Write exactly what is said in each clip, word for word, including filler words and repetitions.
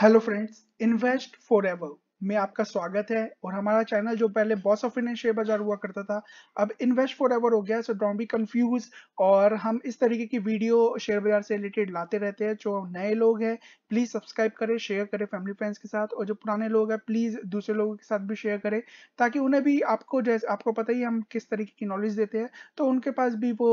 Hello friends, invest forever में आपका स्वागत है। और हमारा चैनल जो पहले बॉस ऑफ इंडियन शेयर बाजार हुआ करता था, अब इन्वेस्ट फॉरएवर हो गया। So don't be confuse. और हम इस तरीके की वीडियो शेयर बाजार से रिलेटेड लाते रहते हैं। जो नए लोग हैं प्लीज सब्सक्राइब करें, शेयर करें फैमिली फ्रेंड्स के साथ, और जो पुराने लोग हैं प्लीज दूसरे लोगों के साथ भी शेयर करें, ताकि उन्हें भी, आपको जैसे आपको पता ही हम किस तरीके की नॉलेज देते हैं, तो उनके पास भी वो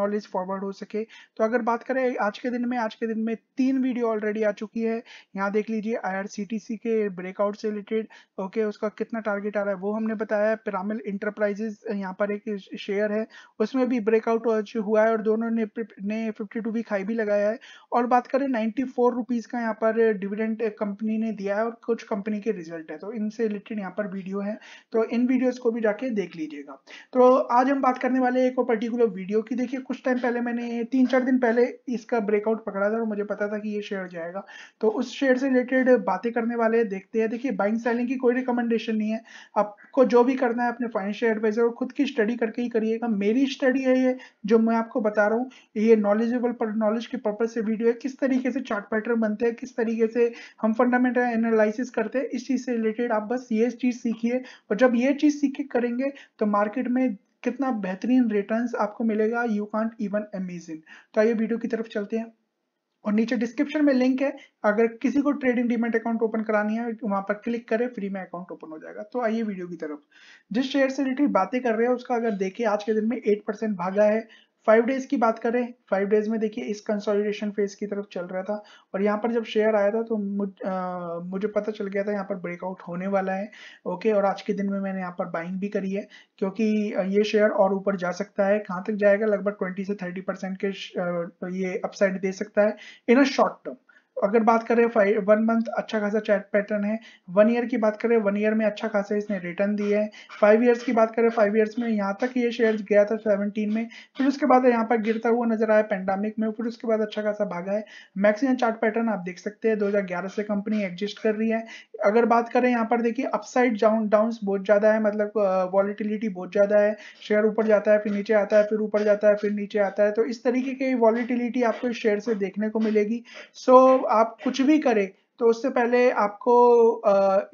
नॉलेज फॉरवर्ड हो सके। तो अगर बात करें आज के दिन में, आज के दिन में तीन वीडियो ऑलरेडी आ चुकी है। यहाँ देख लीजिए I R C T C के ब्रेकआउट से रिलेटेड, ओके okay, उसका कितना टारगेट आ रहा है वो हमने बताया है। पिरामिल इंटरप्राइजेस यहाँ पर एक शेयर है, उसमें भी ब्रेकआउट हुआ है और दोनों ने ने बावन भी खाई भी लगाया है। और बात करें चौरानवे रुपीस का यहाँ पर डिविडेंड कंपनी ने दिया है और कुछ कंपनी के रिजल्ट है, तो इनसे रिलेटेड यहाँ पर वीडियो है, तो इन वीडियोस को भी जाके देख लीजिएगा। तो आज हम बात करने वाले एक और पर्टिकुलर वीडियो की। देखिए कुछ टाइम पहले, मैंने तीन चार दिन पहले इसका ब्रेकआउट पकड़ा था और मुझे पता था कि ये शेयर जाएगा, तो उस शेयर से रिलेटेड बातें करने वाले हैं। देखते हैं। देखिए बाइंग सेलिंग की कोई रिकमेंडेशन नहीं है, आपको जो भी करना है अपने फाइनेंशियल एडवाइजर और खुद की स्टडी करके ही करिएगा। मेरी स्टडी है ये, जो मैं आपको बता रहा हूँ, ये नॉलेजेबल पर नॉलेज के पर्पज से वीडियो है। किस तरीके से चार्ट पैटर्न बनते हैं, किस तरीके से हम फंडामेंटल एनालिसिस करते हैं, इस चीज से रिलेटेड आप बस ये चीज सीखिए। और जब ये चीज सीख के करेंगे तो मार्केट में कितना बेहतरीन रिटर्न्स आपको मिलेगा, यू कांट इवन इमेजिन। तो आइए वीडियो की तरफ चलते हैं। और नीचे डिस्क्रिप्शन में लिंक है, अगर किसी को ट्रेडिंग डीमैट अकाउंट ओपन करानी है वहां पर क्लिक करें, फ्री में अकाउंट ओपन हो जाएगा। तो आइए वीडियो की तरफ। जिस शेयर से रिलेटेड बातें कर रहे हैं उसका अगर देखें आज के दिन में आठ परसेंट भागा है। फाइव डेज की बात करें, फाइव डेज में देखिए इस कंसोलिडेशन फेज की तरफ चल रहा था और यहाँ पर जब शेयर आया था तो मुझ, आ, मुझे पता चल गया था यहाँ पर ब्रेकआउट होने वाला है, ओके। और आज के दिन में मैंने यहाँ पर बाइंग भी करी है, क्योंकि ये शेयर और ऊपर जा सकता है। कहाँ तक जाएगा, लगभग बीस से तीस परसेंट के ये अपसाइड दे सकता है इन अ शॉर्ट टर्म। अगर बात करें फाइव वन मंथ अच्छा खासा चार्ट पैटर्न है। वन ईयर की बात करें, वन ईयर में अच्छा खासा इसने रिटर्न दिया है। फाइव इयर्स की बात करें, फाइव इयर्स में यहाँ तक ये शेयर गया था सत्रह में, फिर उसके बाद यहाँ पर गिरता हुआ नजर आया पेंडेमिक में, फिर उसके बाद अच्छा खासा भागा है। मैक्सिमम चार्ट पैटर्न आप देख सकते हैं, दो हजार ग्यारह से कंपनी एग्जिस्ट कर रही है। अगर बात करें यहाँ पर देखिए अपसाइड डाउन डाउन्स बहुत ज्यादा है, मतलब वॉलिटिलिटी बहुत ज्यादा है। शेयर ऊपर जाता है फिर नीचे आता है, फिर ऊपर जाता है फिर नीचे आता है, तो इस तरीके की वॉलिटिलिटी आपको इस शेयर से देखने को मिलेगी। सो आप कुछ भी करें तो उससे पहले आपको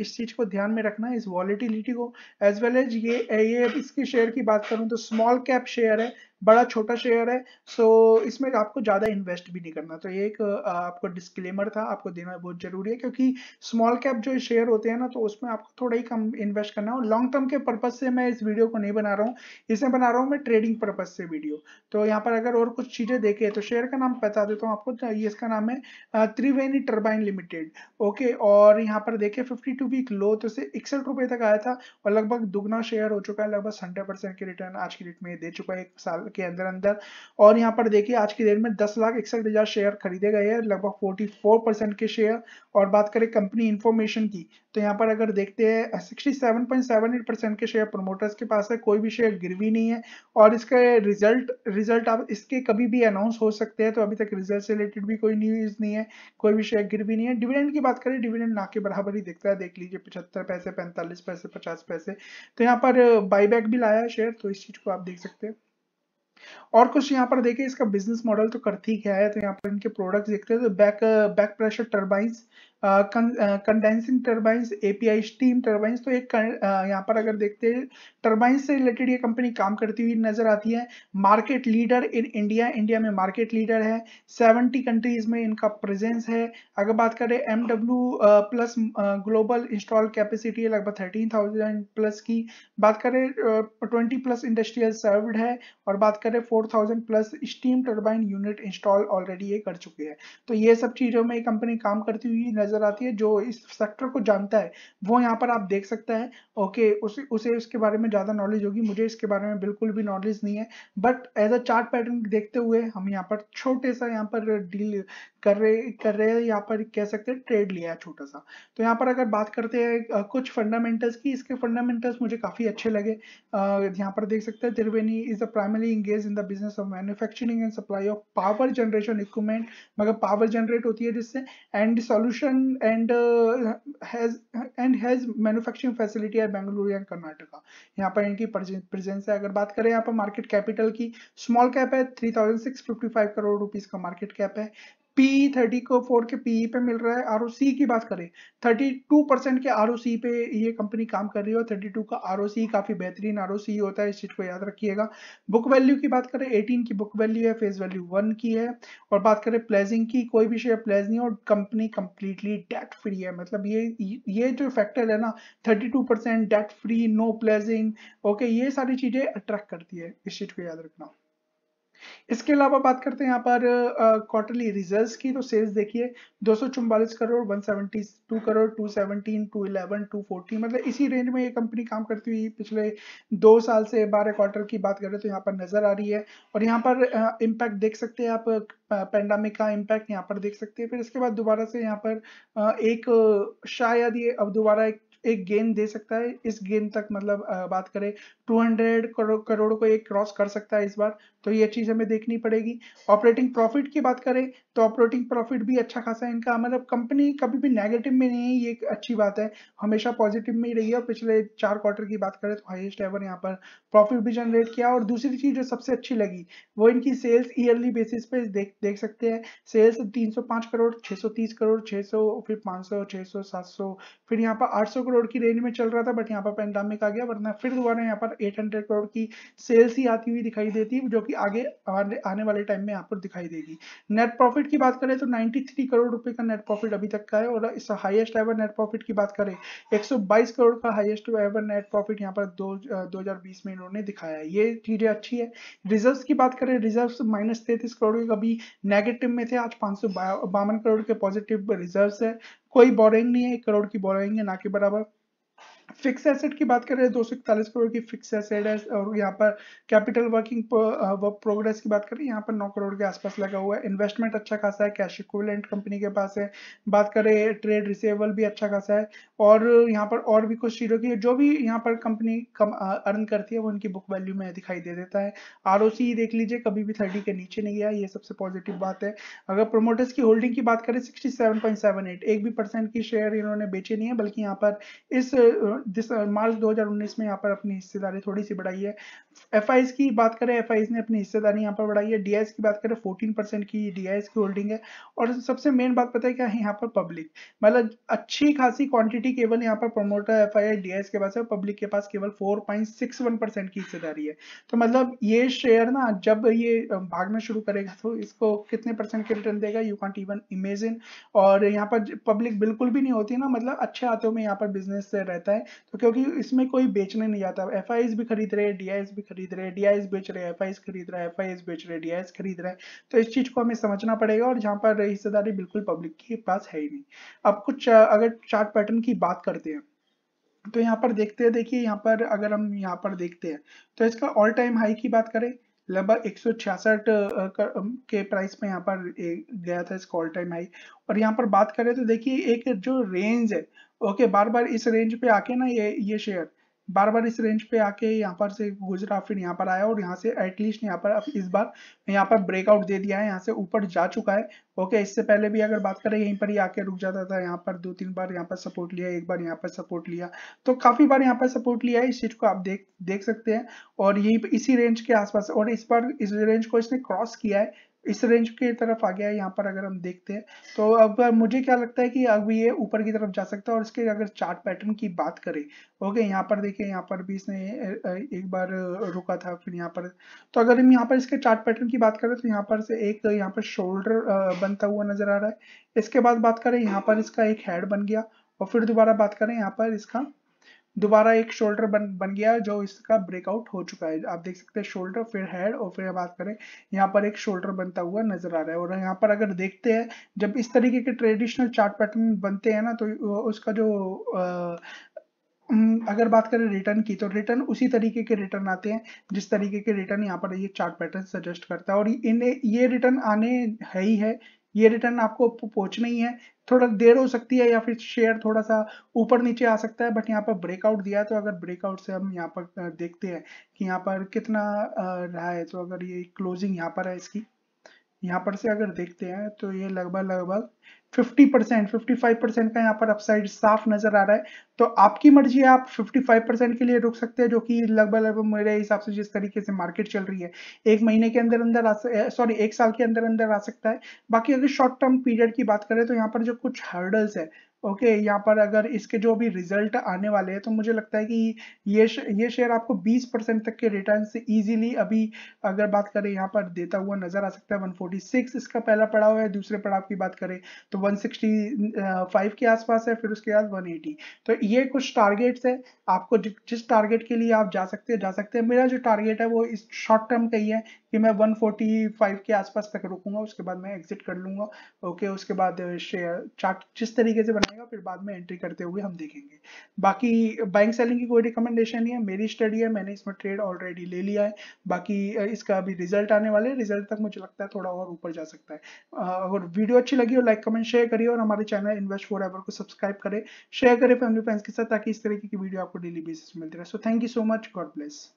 इस चीज को ध्यान में रखना है, इस वॉलेटिलिटी को, एज वेल एज ये ये इसकी शेयर की बात करूं तो स्मॉल कैप शेयर है, बड़ा छोटा शेयर है। सो इसमें आपको ज़्यादा इन्वेस्ट भी नहीं करना। तो ये एक आपको डिस्क्लेमर था, आपको देना बहुत ज़रूरी है, क्योंकि स्मॉल कैप जो शेयर होते हैं ना, तो उसमें आपको थोड़ा ही कम इन्वेस्ट करना है। और लॉन्ग टर्म के पर्पज़ से मैं इस वीडियो को नहीं बना रहा हूँ, इसे बना रहा हूँ मैं ट्रेडिंग पर्पज़ से वीडियो। तो यहाँ पर अगर और कुछ चीज़ें देखें तो शेयर का नाम बता देता हूँ आपको, ये इसका नाम है त्रिवेणी टर्बाइन लिमिटेड, ओके। और यहाँ पर देखें फिफ्टी टू वीक लो तो इसे इकसठ रुपये तक आया था और लगभग दुगना शेयर हो चुका है, लगभग हंड्रेड परसेंट के रिटर्न आज की डेट में दे चुका है एक साल के अंदर अंदर। और यहाँ पर देखिए आज की डेट में दस लाख इकसठ हजार शेयर खरीदे गए हैं, लगभग चौवालीस परसेंट के शेयर। और बात करें कंपनी इन्फॉर्मेशन की तो यहाँ पर अगर देखते हैं सड़सठ पॉइंट सात आठ परसेंट के शेयर प्रमोटर्स के पास है, कोई भी शेयर गिरवी नहीं है। और इसके रिजल्ट रिजल्ट आप इसके कभी भी अनाउंस हो सकते हैं, तो अभी तक रिजल्ट से रिलेटेड भी कोई न्यूज नहीं है, कोई भी शेयर गिरवी नहीं है। डिविडेंड की बात करें, डिविडेंड ना के बराबर ही दिखता है, देख लीजिए पचहत्तर पैसे, पैंतालीस पैसे, पचास पैसे। तो यहाँ पर बाईबैक भी लाया है शेयर, तो इस चीज को आप देख सकते हैं। और कुछ यहाँ पर देखिए इसका बिजनेस मॉडल तो करती क्या है, तो यहाँ पर इनके प्रोडक्ट्स देखते हैं तो back back pressure turbines, condensing turbines, API steam turbines. तो एक uh, यहाँ पर अगर देखते हैं टर्बाइंस से रिलेटेड ये कंपनी काम करती हुई नजर आती है। Market leader in India, India में मार्केट लीडर है, सत्तर कंट्रीज में इनका प्रेजेंस है। अगर बात करें M W plus global install capacity है लगभग थर्टीन थाउजेंड प्लस की। बात करें ट्वेंटी प्लस इंडस्ट्रियल सर्व्ड है और बात करें four thousand plus steam turbine unit install already ये कर चुके हैं। तो ये सब चीजों में कंपनी काम करती हुई नजर आती है। जो इस सेक्टर को जानता है वो यहाँ पर आप देख सकता है, ओके। उसे उसे इसके बारे में ज्यादा नॉलेज होगी, मुझे इसके बारे में बिल्कुल भी नॉलेज नहीं है। But as a chart pattern देखते हुए हम यहाँ पर छोटे सा यहाँ पर डील कर रहे कर रहे हैं, यहाँ पर कह सकते हैं ट्रेड लिया है छोटा सा। तो यहाँ पर अगर बात करते हैं कुछ फंडामेंटल्स की, इसके फंडामेंटल्स मुझे काफी अच्छे लगे। यहाँ पर देख सकते हैं Triveni is a primary engage in the business of manufacturing and supply of power generation equipment, मगर पावर जनरेट होती है जिससे, and solution and uh, has and has manufacturing facility at Bengaluru and Karnataka। यहाँ पर इनकी प्रेजेंस है। अगर बात करें यहाँ पर मार्केट कैपिटल की, स्मॉल कैप है, three thousand six fifty five crore rupees का मार्केट कैप है। पी थर्टी को फोर के पीई पे मिल रहा है। आरओसी की बात करें थर्टी टू परसेंट के आरओसी पे ये कंपनी काम कर रही है और थर्टी टू का आरओसी काफी बेहतरीन आरओसी होता है, इस चीज को याद रखिएगा। बुक वैल्यू की बात करें एटीन की बुक वैल्यू है, फेस वैल्यू वन की है। और बात करें प्लेजिंग की, कोई भी शेयर प्लेज नहीं और कंपनी कंप्लीटली डेट फ्री है। मतलब ये ये जो फैक्टर है ना thirty two percent, debt free, no pledging, okay, ये सारी चीजें अट्रैक्ट करती है, इस चीज को याद रखना। इसके अलावा बात करते हैं यहाँ पर क्वार्टरली रिजल्ट्स की, तो सेल्स देखिए दो सौ चौवालीस करोड़, एक सौ बहत्तर करोड़, दो सौ सत्रह, दो सौ ग्यारह, दो सौ चौदह, मतलब इसी रेंज में ये कंपनी काम करती हुई पिछले दो साल से बारह क्वार्टर की बात करें तो यहाँ पर नजर आ रही है। और यहाँ पर इम्पैक्ट देख सकते हैं आप, पेंडेमिक का इम्पैक्ट यहाँ पर देख सकते हैं। फिर इसके बाद दोबारा से यहाँ पर एक शायद ये अब दोबारा एक एक गेन दे सकता है, इस गेन तक मतलब बात करें दो सौ करोड़ को एक क्रॉस कर सकता है इस बार, तो ये चीज हमें देखनी पड़ेगी। ऑपरेटिंग प्रॉफिट की बात करें तो ऑपरेटिंग प्रॉफिट भी अच्छा खासा है इनका, मतलब कंपनी कभी भी नेगेटिव में नहीं है, ये एक अच्छी बात है, हमेशा पॉजिटिव में ही रही है। और पिछले चार क्वार्टर की बात करें तो हाईएस्ट एवर यहाँ पर प्रॉफिट भी जनरेट किया। और दूसरी चीज जो सबसे अच्छी लगी वो इनकी सेल्स ईयरली बेसिस पे देख देख सकते हैं। सेल्स तीन सौ पाँच करोड़, छह सौ तीस करोड़, छह सौ, फिर पाँच सौ, छह सौ, सात सौ, फिर यहाँ पर आठ सौ करोड़ की रेंज में चल रहा था, बट यहाँ पर पेंडेमिक आ गया, वरना फिर दोबारा यहाँ पर आठ सौ करोड़ की सेल्स ही आती हुई दिखाई देती है, जो कि आगे आने वाले टाइम में यहाँ पर दिखाई देगी। नेट प्रॉफिट की बात करें तो तिरानवे करोड़ रुपए का नेट प्रॉफिट अभी तक का है। और इस हाईएस्ट एवर नेट प्रॉफिट की बात करें एक सौ बाईस करोड़ का हाईएस्ट एवर नेट प्रॉफिट यहाँ पर दो हज़ार बीस में इन्होंने दिखाया है, ये चीजें अच्छी है। रिजर्व्स की बात करें, रिजर्व्स माइनस तैतीस करोड़ के कभी नेगेटिव में थे, आज पांच सौ बावन करोड़ के पॉजिटिव रिजर्व्स है। कोई बोरिंग नहीं है, एक करोड़ की बोरिंग है ना के बराबर। फिक्स एसेट की बात करें दो सौ इकतालीस करोड़ की फिक्स एसेट है। और यहाँ पर कैपिटल वर्किंग वर्क प्रोग्रेस की बात करें यहाँ पर नौ करोड़ के आसपास लगा हुआ है। इन्वेस्टमेंट अच्छा खासा है, कैश इक्विवेलेंट कंपनी के पास है। बात करें ट्रेड रिसीवेबल भी अच्छा खासा है। और यहाँ पर और भी कुछ चीजों की, जो भी यहाँ पर कंपनी अर्न करती है वो उनकी बुक वैल्यू में दिखाई दे देता है। आर ओ सी देख लीजिए कभी भी थर्टी के नीचे नहीं गया, ये सबसे पॉजिटिव बात है। अगर प्रोमोटर्स की होल्डिंग की बात करें sixty seven point seven eight एक भी परसेंट की शेयर इन्होंने बेचे नहीं है, बल्कि यहाँ पर इस दिस मार्च दो हज़ार उन्नीस में यहाँ पर अपनी हिस्सेदारी थोड़ी सी बढ़ाई है। एफआईएस की बात करें, एफआईएस ने अपनी हिस्सेदारी यहाँ पर बढ़ाई है। डीआईएस की बात करें चौदह परसेंट की डीआईएस की होल्डिंग है। और सबसे मेन बात पता है क्या है, यहाँ पर पब्लिक, मतलब अच्छी खासी क्वांटिटी केवल यहाँ पर प्रमोटर एफआईएस डीआईएस के पास है, पब्लिक के पास केवल चार पॉइंट छह एक परसेंट की हिस्सेदारी है। तो मतलब ये शेयर ना जब ये भागना शुरू करेगा तो इसको कितने परसेंट के रिटर्न देगा, यू कांट इवन इमेजिन। और यहाँ पर पब्लिक बिल्कुल भी नहीं होती ना, मतलब अच्छे हाथों में यहाँ पर बिजनेस रहता है, तो क्योंकि इसमें कोई बेचने नहीं जाता। एफआईएस भी खरीद रहे, डीआईएस भी खरीद रहे, डीआईएस बेच रहे, एफआईएस खरीद रहा है, एफआईएस बेच रहे, डीआईएस खरीद रहा है, तो इस चीज को हमें समझना पड़ेगा। और जहां पर हिस्सेदारी बिल्कुल पब्लिक के पास है ही नहीं। अब कुछ अगर चार्ट पैटर्न की बात करते हैं तो यहाँ पर देखते हैं, देखिए यहाँ पर अगर हम यहाँ पर देखते हैं तो इसका ऑल टाइम हाई की बात करें लगभग एक सौ छियासठ के प्राइस में यहाँ पर गया था इसका ऑल टाइम हाई। और यहाँ पर बात करें तो देखिए एक जो रेंज है, ओके, बार बार इस रेंज पे आके ना ये ये शेयर बार बार इस रेंज पे आके यहाँ पर से गुजरा, फिर यहाँ पर आया और यहाँ से एटलीस्ट यहाँ पर अब इस बार यहाँ पर ब्रेकआउट दे दिया है, यहाँ से ऊपर जा चुका है। ओके, इससे पहले भी अगर बात करें यहीं पर ही आके रुक जाता था, यहाँ पर दो तीन बार यहाँ पर सपोर्ट लिया, एक बार यहाँ पर सपोर्ट लिया, तो काफी बार यहाँ पर सपोर्ट लिया है, इस चीज को आप देख देख सकते हैं। और यही इसी रेंज के आसपास, और इस बार इस रेंज को इसने क्रॉस किया है, इस रेंज की तरफ आ गया है। यहाँ पर अगर हम देखते हैं तो अब मुझे क्या लगता है कि अब ये ऊपर की तरफ जा सकता है। और इसके अगर चार्ट पैटर्न की बात करें, ओके, यहाँ पर देखिए यहाँ पर भी इसने एक बार रुका था, फिर यहाँ पर, तो अगर हम यहाँ पर इसके चार्ट पैटर्न की बात करें तो यहाँ पर से एक यहाँ पर शोल्डर बनता हुआ नजर आ रहा है। इसके बाद बात करें यहाँ पर इसका एक हेड बन गया, और फिर दोबारा बात करें यहाँ पर इसका दोबारा एक शोल्डर बन बन गया जो इसका ब्रेकआउट हो चुका है। आप देख सकते हैं शोल्डर, फिर हेड, और फिर बात करें यहाँ पर एक शोल्डर बनता हुआ नजर आ रहा है। और यहाँ पर अगर देखते हैं जब इस तरीके के ट्रेडिशनल चार्ट पैटर्न बनते हैं ना, तो उसका जो आ, अगर बात करें रिटर्न की, तो रिटर्न उसी तरीके के रिटर्न आते हैं जिस तरीके के रिटर्न यहाँ पर ये चार्ट पैटर्न सजेस्ट करता है। और इन्हें ये रिटर्न आने है ही है, ये रिटर्न आपको पहुंचना ही है। थोड़ा देर हो सकती है या फिर शेयर थोड़ा सा ऊपर नीचे आ सकता है, बट यहाँ पर ब्रेकआउट दिया है। तो अगर ब्रेकआउट से हम यहाँ पर देखते हैं कि यहाँ पर कितना रहा है, तो अगर ये क्लोजिंग यहाँ पर है इसकी, यहाँ पर से अगर देखते हैं तो ये लगभग लगभग fifty percent fifty five percent का यहाँ पर अपसाइड साफ नजर आ रहा है। तो आपकी मर्जी है, आप फिफ्टी फाइव परसेंट के लिए रुक सकते हैं, जो कि लगभग लगभग मेरे हिसाब से जिस तरीके से मार्केट चल रही है एक महीने के अंदर अंदर सॉरी एक साल के अंदर अंदर आ सकता है। बाकी अगर शॉर्ट टर्म पीरियड की बात करें तो यहाँ पर जो कुछ हर्डल्स है ओके okay, यहाँ पर अगर इसके जो भी रिजल्ट आने वाले हैं तो मुझे लगता है कि ये ये शेयर आपको ट्वेंटी परसेंट तक के रिटर्न से इजीली अभी अगर बात करें यहाँ पर देता हुआ नजर आ सकता है। वन फोर्टी सिक्स इसका पहला पड़ाव है, दूसरे पड़ाव की बात करें तो वन सिक्सटी फाइव के आसपास है, फिर उसके बाद वन एटी। तो ये कुछ टारगेट्स है, आपको जिस टारगेट के लिए आप जा सकते हैं जा सकते हैं। मेरा जो टारगेट है वो इस शॉर्ट टर्म का ही है कि मैं वन फोर्टी फाइव के आसपास तक रुकूंगा, उसके बाद मैं एग्जिट कर लूंगा ओके okay, उसके बाद शेयर चार्ट जिस तरीके से बनाएगा फिर बाद में एंट्री करते हुए हम देखेंगे। बाकी बाइंग सेलिंग की कोई रिकमेंडेशन नहीं है, मेरी स्टडी है, मैंने इसमें ट्रेड ऑलरेडी ले लिया है। बाकी इसका अभी रिजल्ट आने वाले, रिजल्ट तक मुझे लगता है थोड़ा और ऊपर जा सकता है। अगर वीडियो अच्छी लगी हो लाइक कमेंट शेयर करिए और हमारे चैनल इन्वेस्ट फॉर एवर को सब्सक्राइब करें, शेयर करें फैमिली फ्रेंड्स के साथ ताकि इस तरीके की वीडियो आपको डेली बेसिस मिलती रहे। So thank you so much, God bless.